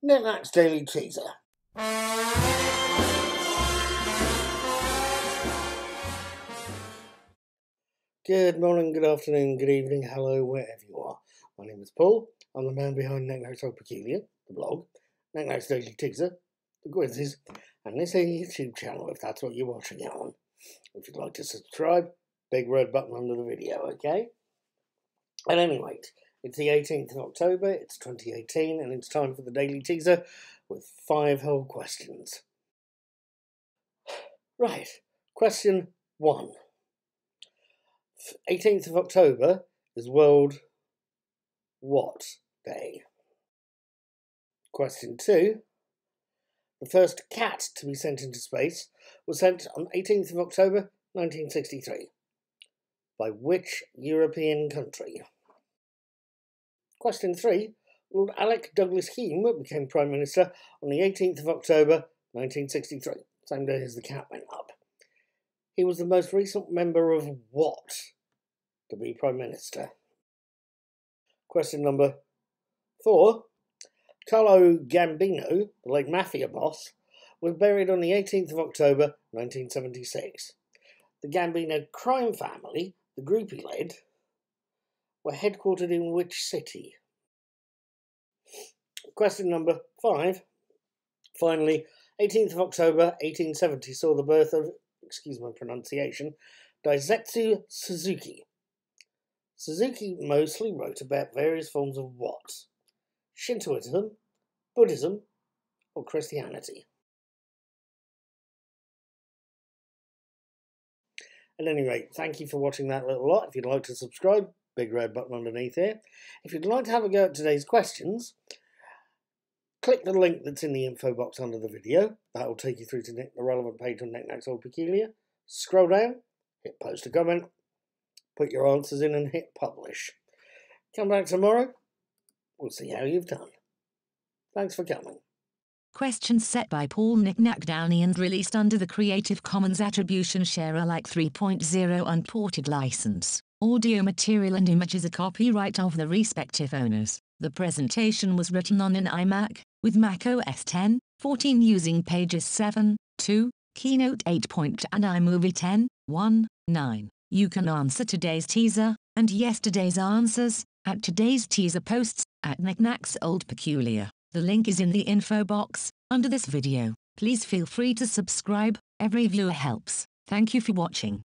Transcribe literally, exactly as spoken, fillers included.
Nik Nak's Daily Teaser. Good morning, good afternoon, good evening, hello, wherever you are. My name is Paul. I'm the man behind Nik Nak's Old Peculiar, the blog, Nik Nak's Daily Teaser, the quizzes, and this YouTube channel, if that's what you're watching it on. If you'd like to subscribe, big red button under the video, okay? At any rate, it's the eighteenth of October, it's twenty eighteen, and it's time for the Daily Teaser with five whole questions. Right, question one. eighteenth of October is World What Day? Question two. The first cat to be sent into space was sent on eighteenth of October nineteen sixty-three. By which European country? Question three. Lord Alec Douglas-Home became Prime Minister on the eighteenth of October nineteen sixty-three, same day as the cat went up. He was the most recent member of what to be Prime Minister? Question number four. Carlo Gambino, the late mafia boss, was buried on the eighteenth of October nineteen seventy-six. The Gambino crime family, the group he led, were headquartered in which city? Question number five. Finally, eighteenth of October eighteen seventy saw the birth of, excuse my pronunciation, Daisetsu Suzuki. Suzuki mostly wrote about various forms of what? Shintoism, Buddhism, or Christianity? At any rate, thank you for watching that little lot. If you'd like to subscribe, big red button underneath here. If you'd like to have a go at today's questions, click the link that's in the info box under the video. That will take you through to the relevant page on Nik Nak's Old Peculiar. Scroll down, hit post a comment, put your answers in and hit publish. Come back tomorrow. We'll see how you've done. Thanks for coming. Questions set by Paul Nik Nak Downey and released under the Creative Commons Attribution Share Alike three point oh unported license. Audio material and images are copyright of the respective owners. The presentation was written on an iMac, with Mac O S ten, fourteen using Pages seven, two, Keynote eight point two and iMovie ten, one, nine. You can answer today's teaser, and yesterday's answers, at today's teaser posts, at Nik Nak's Old Peculiar. The link is in the info box, under this video. Please feel free to subscribe, every viewer helps. Thank you for watching.